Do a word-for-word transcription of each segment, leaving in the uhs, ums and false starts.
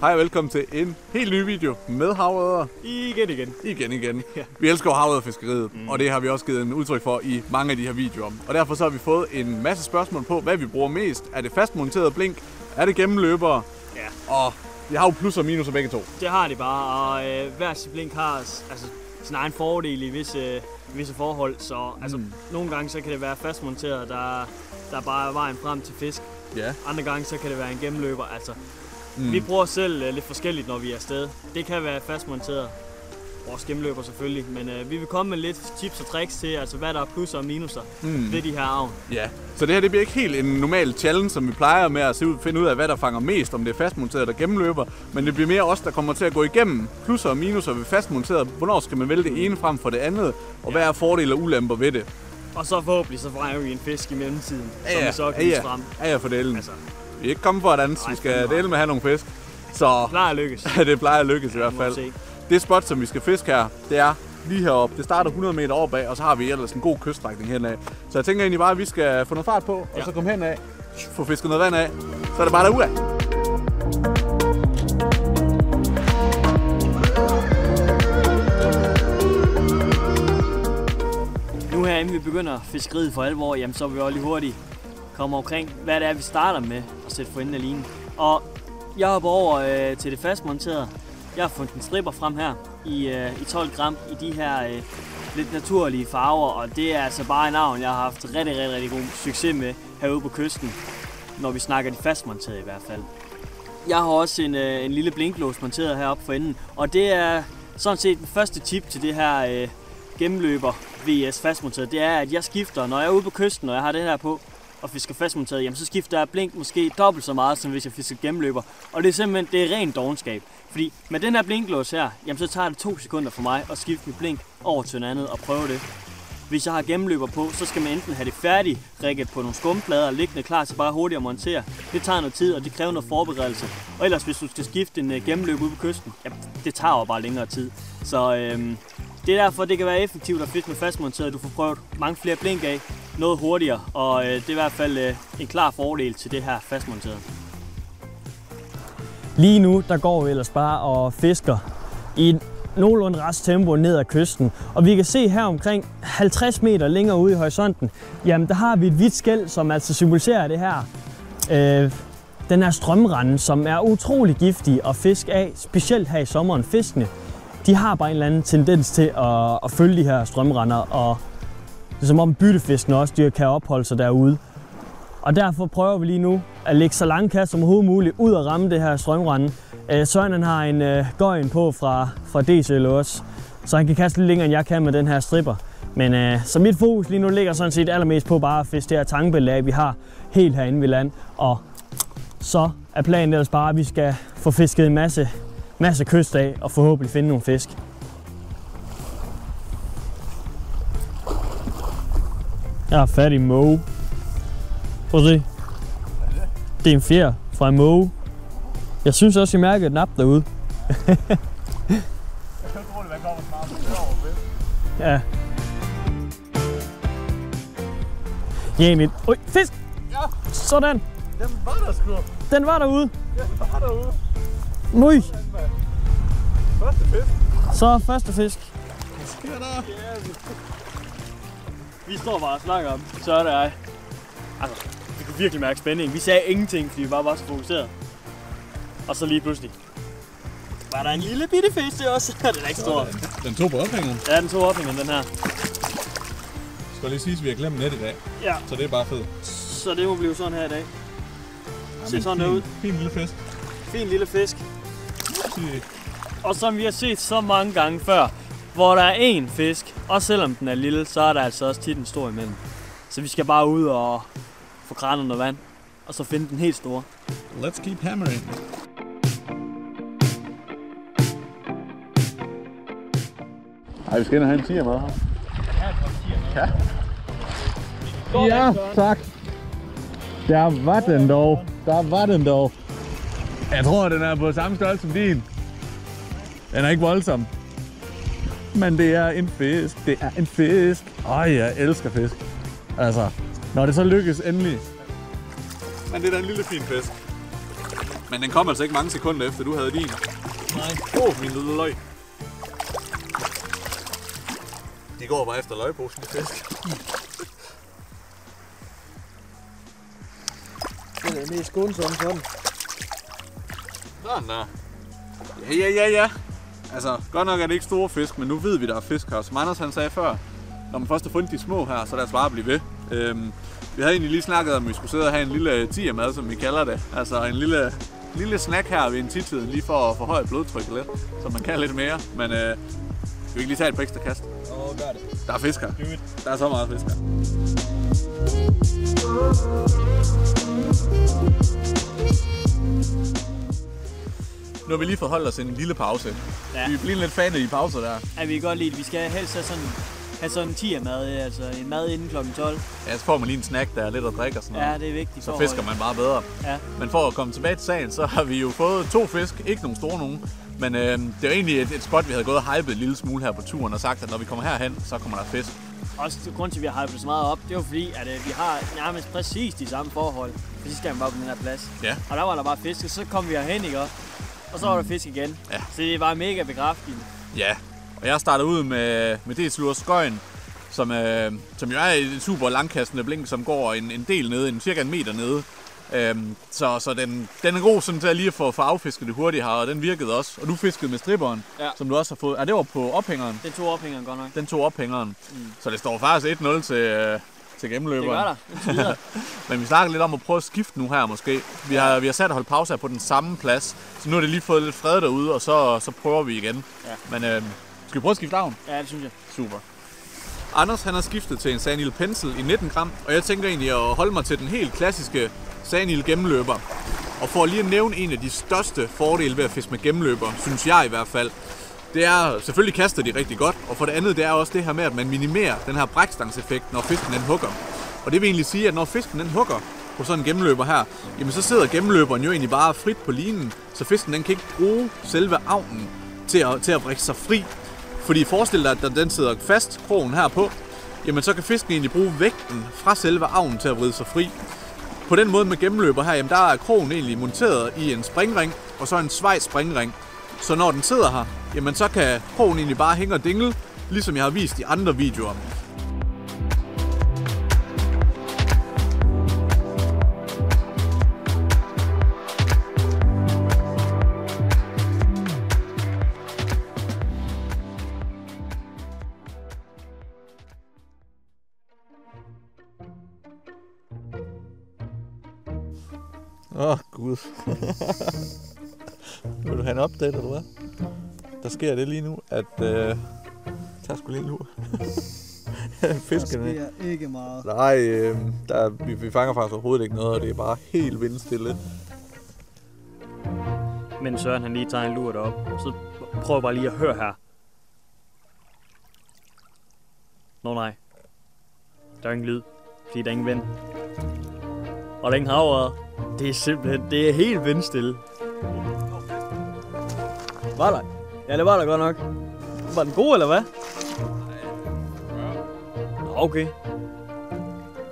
Hej og velkommen til en helt ny video med havørreder. Igen igen. Igen igen. Ja. Vi elsker havørrederfiskeriet, mm. og det har vi også givet en udtryk for i mange af de her videoer. Og derfor så har vi fået en masse spørgsmål på, hvad vi bruger mest. Er det fastmonteret blink? Er det gennemløbere? Ja. Og vi har jo plus og minus af begge to. Det har de bare, og øh, hver sit blink har altså, sin egen fordel i visse, visse forhold. Så altså, mm. nogle gange så kan det være fastmonteret, der, der bare er vejen frem til fisk. Ja. Andre gange så kan det være en gennemløber. Altså, Mm. vi bruger selv uh, lidt forskelligt, når vi er afsted. Det kan være fastmonteret. Vores gennemløber selvfølgelig. Men uh, vi vil komme med lidt tips og tricks til, altså hvad der er plusser og minuser mm. ved de her arven. Ja, så det her det bliver ikke helt en normal challenge, som vi plejer med at finde ud af, hvad der fanger mest, om det er fastmonteret og gennemløber. Men det bliver mere os, der kommer til at gå igennem plusser og minuser ved fastmonteret. Hvornår skal man vælge det ene frem for det andet? Og ja. Hvad er fordele og ulemper ved det? Og så forhåbentlig så fanger vi en fisk i mellemtiden, ja, som vi så kan vise frem. Ja, ja, for delen. Altså, vi er ikke kommet for at danse, vi skal dele med at have nogle fisk. Så det plejer at lykkes. Det plejer at lykkes i hvert fald. Se. Det spot, som vi skal fiske her, det er lige heroppe. Det starter hundrede meter over bag, og så har vi ellers en god kyststrækning henad. Så jeg tænker egentlig bare, at vi skal få noget fart på, og ja. Så komme henad, få fisket noget vand af. Så er det bare derudad. Nu her, inden vi begynder fiskeriet for alvor, jamen, så er vi jo lige hurtigt kommer omkring, hvad det er, vi starter med at sætte for enden af linen. Og jeg hopper over øh, til det fastmonterede. Jeg har fundet en stripper frem her i, øh, i tolv gram i de her øh, lidt naturlige farver, og det er altså bare en arven, jeg har haft rigtig, rigtig, rigtig god succes med herude på kysten, når vi snakker de fastmonterede i hvert fald. Jeg har også en, øh, en lille blinklås monteret heroppe for enden, og det er sådan set den første tip til det her øh, gennemløber V S fastmonteret. Det er, at jeg skifter, når jeg er ude på kysten, og jeg har det her på, og fisker fastmonteret, jamen så skifter jeg blink måske dobbelt så meget, som hvis jeg fisker gennemløber. Og det er simpelthen, det er rent dovenskab. Fordi med den her blinklås her, jamen så tager det to sekunder for mig at skifte mit blink over til noget andet og prøve det. Hvis jeg har gennemløber på, så skal man enten have det færdigt, rigget på nogle skumplader og liggende klar til bare hurtigt at montere. Det tager noget tid, og det kræver noget forberedelse. Og ellers, hvis du skal skifte en gennemløber ude på kysten, jamen det tager jo bare længere tid. Så øhm, det er derfor, det kan være effektivt at fiske med fastmonteret. Du får prøvet mange flere blink af, noget hurtigere, og øh, det er i hvert fald øh, en klar fordel til det her fastmonterede. Lige nu, der går vi ellers bare og fisker i et nogenlunde rest tempo ned ad kysten, og vi kan se her omkring halvtreds meter længere ude i horisonten, jamen der har vi et hvidt skæl, som altså symboliserer det her. Øh, den her strømrende, som er utrolig giftig at fiske af, specielt her i sommeren. Fiskene, de har bare en eller anden tendens til at, at følge de her strømrender, og det er som om byttefisken også, de kan opholde sig derude. Og derfor prøver vi lige nu at lægge så langt kast som overhovedet muligt ud og ramme det her strømrende. Søren har en øh, goejen på fra, fra D C L også, så han kan kaste lidt længere end jeg kan med den her stripper. Men øh, så mit fokus lige nu ligger sådan set allermest på bare at fiske det her tangbælge, vi har helt herinde ved land. Og så er planen ellers bare, at vi skal få fisket en masse, masse kyst af og forhåbentlig finde nogle fisk. Jeg har fat i måge. Prøv at se. Det er en fjer fra en måge. Jeg synes også, jeg mærker et nap derude. Jeg kan ikke tro, at man kommer snart over ved. Ja. Jamen. Øj, fisk! Ja. Sådan. Den var der sgu. Den var derude. Den var derude. Nøj. Første fisk. Så første fisk. Hvad sker der? Vi står bare og snakker om, så er det ej. Altså, vi kunne virkelig mærke spænding. Vi sagde ingenting, fordi vi bare var så fokuseret. Og så lige pludselig var der en lille bitte fisk til os. Den er ikke stor. Den tog på ophængeren. Ja, den tog på ophængeren, den her. Jeg skal lige sige, at vi har glemt net i dag. Ja. Så det er bare fedt. Så det må blive sådan her i dag. Se sådan fin, ud. Fin lille fisk. Fin lille fisk. Og som vi har set så mange gange før, hvor der er én fisk, og selvom den er lille, så er der altså også tit en stor imellem. Så vi skal bare ud og få kranen og vand, og så finde den helt store. Let's keep hammering. Ej, vi skal ind og have en tier med her. Ja, en ja. Ja, tak. Der var den dog. Der var den dog. Jeg tror, den er på samme størrelse som din. Den er ikke voldsom. men det er en fisk, det er en fisk. Ej, jeg elsker fisk. Altså, når det så lykkes endelig. Men det er da en lille fin fisk. Men den kom altså ikke mange sekunder efter, du havde din. Nej. Åh, oh, min lille løg. De går bare efter løgposen med fisk. Det er mest skånsomme sådan. Sådan der. Ja, ja, ja, ja. Altså, godt nok er det ikke store fisk, men nu ved vi, der er fisk her. Som Anders han sagde før, når man først har fundet de små her, så lad os bare blive ved. Øhm, vi havde egentlig lige snakket om, at vi skulle sidde og have en lille tigermad, som vi kalder det. Altså en lille, lille snack her ved en tidtiden, lige for at forhøje blodtrykket lidt, så man kan lidt mere. Men øh, skal vi ikke lige tage et par ekstra kast? Åh, oh, gør det. Der er fisk her. Der er så meget fisk her. Nu har vi lige forholdt os en lille pause. Ja. Vi bliver lidt fane i pauser der. Ja, vi kan godt lide det. Vi skal helst have sådan, have sådan en tigermad, altså en mad inden klokken tolv. Ja, så får man lige en snack, der er lidt at drikke og sådan noget. Ja, det er vigtigt. Så fisker man bare bedre. Ja. Men for at komme tilbage til sagen, så har vi jo fået to fisk. Ikke nogen store nogen. Men øh, det var egentlig et, et spot, vi havde gået og hypet en lille smule her på turen og sagt, at når vi kommer herhen, så kommer der fisk. Også grund til, at vi har hypet det så meget op, det var fordi, at øh, vi har nærmest præcis de samme forhold. For sidste gang var på den her plads. Ja. Og der var der bare fisk, og så kom vi herhen, ikke? Og så var der fisk igen. Ja. Så det var mega bekræftende. Ja, og jeg startede ud med, med det slurs Goejen, som, øh, som jo er et super langkastende blink, som går en, en del nede, en, cirka en meter nede. Øhm, så så den, den er god sådan til at lige få affisket det hurtigt her, og den virkede også. Og du fiskede med stripperen, ja, som du også har fået. Ja, det var på ophængeren. Den tog ophængeren godt nok. Den tog ophængeren. Mm. Så det står faktisk et nul til... Øh, til gennemløberen. Det gør der. Men vi snakker lidt om at prøve at skifte nu her måske. Vi har, vi har sat og holdt pause her på den samme plads, så nu er det lige fået lidt fred derude, og så, så prøver vi igen. Ja. Men øh, skal vi prøve at skifte arven? Ja, det synes jeg. Super. Anders han har skiftet til en Sanil Pensel i nitten gram, og jeg tænker egentlig at holde mig til den helt klassiske Sanil gennemløber. Og for lige at nævne en af de største fordele ved at fiske med gennemløber, synes jeg i hvert fald, det er, selvfølgelig kaster de rigtig godt, og for det andet, det er også det her med, at man minimerer den her brækstangseffekt, når fisken den hugger. Og det vil egentlig sige, at når fisken den hugger på sådan en gennemløber her, jamen så sidder gennemløberen jo egentlig bare frit på linen, så fisken den kan ikke bruge selve agnen til at, til at brække sig fri. Fordi forestil dig, at den sidder fast, krogen her på, jamen så kan fisken egentlig bruge vægten fra selve agnen til at vride sig fri. På den måde med gennemløber her, jamen der er krogen egentlig monteret i en springring, og så en svejsspringring. Så når den sidder her, jamen så kan krogen egentlig bare hænge og dingle, ligesom jeg har vist i andre videoer. Åh, oh, Gud. Vil du have en update, eller hvad? Der sker det lige nu, at øh, der er sgu lige en lur. Fiskerne. Der sker ikke meget. Nej, øh, der, vi, vi fanger faktisk overhovedet ikke noget, og det er bare helt vindstille. Men Søren han lige tager en lur derop, så prøv bare lige at høre her. Nå nej. Der er ingen lyd, fordi der er ingen vind. Og der er ingen havørred. Det er simpelthen, det er helt vindstille. Var der? Ja, det var der godt nok. Var den god, eller hvad? Okay.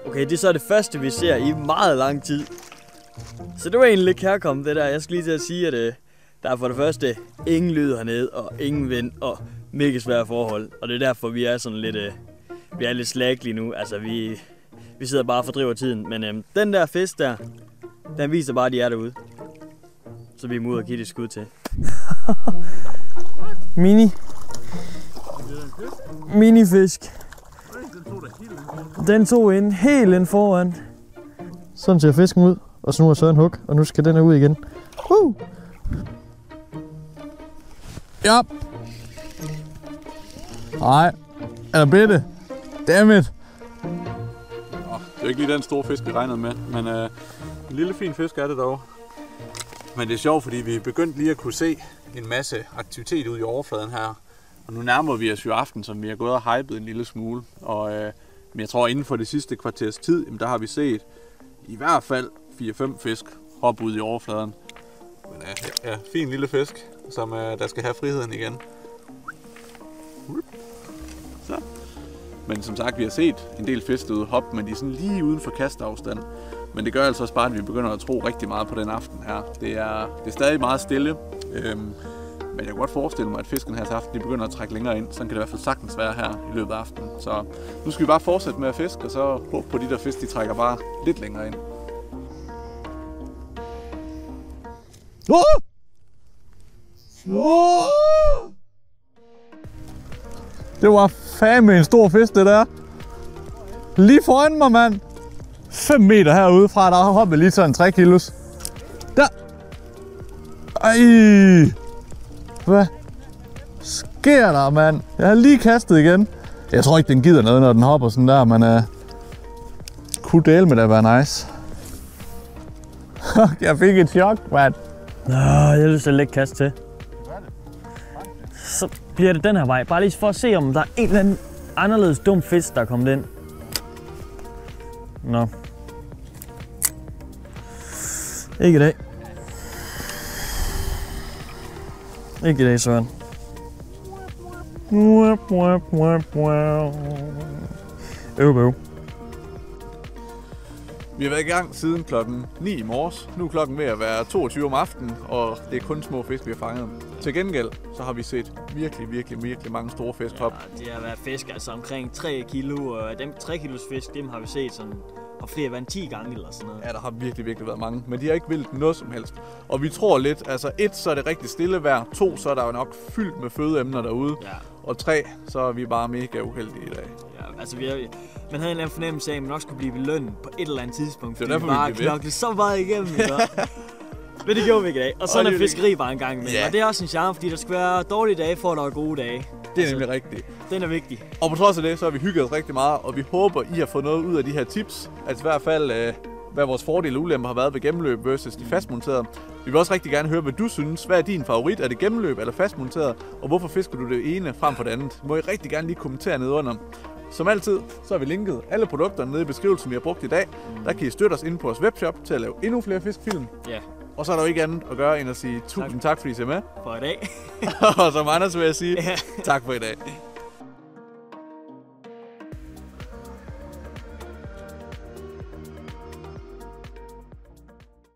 Okay, det er så det første, vi ser i meget lang tid. Så det var egentlig lidt kærkommet, det der. Jeg skal lige til at sige, at øh, der er for det første ingen lyd hernede, og ingen vind, og mega svære forhold. Og det er derfor, vi er sådan lidt, øh, vi er lidt slaglige nu. Altså, vi, vi sidder bare og fordriver tiden. Men øh, den der fisk der, den viser bare, at de er derude. Så vi må ud og give det skud til. Mini. Minifisk. Den tog ind helt ind foran. Sådan ser fisken ud, og så nu er Søren hug, og nu skal den ud igen. Uh! Ja. Nej. Er der bitte? Dammit. Det er ikke lige den store fisk, vi regnede med, men øh, en lille fin fisk er det dog. Men det er sjovt, fordi vi begyndte lige at kunne se en masse aktivitet ude i overfladen her. Og nu nærmer vi os jo aften, som vi har gået og hypet en lille smule. Og, øh, men jeg tror, inden for det sidste kvarters tid, jamen, der har vi set i hvert fald fire fem fisk hoppe ud i overfladen. Men øh, ja, fin lille fisk, som øh, der skal have friheden igen. Men som sagt, vi har set en del fiskdøde hop, men de er sådan lige uden for kastafstand. Men det gør altså også bare, at vi begynder at tro rigtig meget på den aften her. Det er, det er stadig meget stille, øhm, men jeg kan godt forestille mig, at fisken her til aften de begynder at trække længere ind. Sådan kan det i hvert fald sagtens være her i løbet af aftenen. Så nu skal vi bare fortsætte med at fiske, og så håbe på, at de der fisk de trækker bare lidt længere ind. Oh! Oh! Det var fandme en stor fisk, det der. Lige foran mig, mand. fem meter herude fra, der hoppede lige sådan tre kilos. Der! Ej! Hvad sker der, mand? Jeg har lige kastet igen. Jeg tror ikke, den gider noget, når den hopper sådan der, men uh, kunne dele med det være nice. Jeg fik et chok, mand. Nå, jeg har lyst til at lægge kast til. Så bliver det den her vej. Bare lige for at se, om der er en eller anden anderledes dum fisk, der er kommet ind. Nå. Ikke i dag. Ikke i dag, Søren. Øv, øv. Vi har været i gang siden klokken ni i morges. Nu er klokken ved at være toogtyve om aftenen, og det er kun små fisk, vi har fanget. Til gengæld så har vi set virkelig, virkelig, virkelig mange store fisk op. Ja, det har været fisk altså omkring tre kilo, og dem tre kilos fisk, dem har vi set sådan og flere vand ti gange eller sådan noget. Ja, der har virkelig, virkelig været mange, men de har ikke vildt noget som helst. Og vi tror lidt, altså et, så er det rigtig stille vejr, to, så er der jo nok fyldt med fødeemner derude, ja. Og tre, så er vi bare mega uheldige i dag. Ja, altså vi har, man havde en eller anden fornemmelse af, at man også skulle blive belønnet på et eller andet tidspunkt, fordi det var derfor, vi bare knoklede så meget igennem. Men det gjorde vi ikke i dag, og sådan er fiskeri bare en gang imellem. Yeah. Og det er også en charme, fordi der skal være dårlige dage, for at der er gode dage. Det er altså, nemlig rigtigt. Den er vigtig. Og på trods af det, så har vi hygget os rigtig meget, og vi håber, I har fået noget ud af de her tips. Altså i hvert fald, øh, hvad vores fordele og ulemper har været ved gennemløb versus de fastmonterede. Vi vil også rigtig gerne høre, hvad du synes. Hvad er din favorit? Er det gennemløb eller fastmonteret? Og hvorfor fisker du det ene frem for det andet? Må I rigtig gerne lige kommentere nede under. Som altid, så har vi linket alle produkterne nede i beskrivelsen, vi har brugt i dag. Der kan I støtte os inde på vores webshop til at lave endnu flere fiskfilm. Yeah. Og så er der jo ikke andet at gøre end at sige tusind tak, tak fordi I ser med. For i dag. Og som Anders vil jeg sige, yeah. Tak for i dag.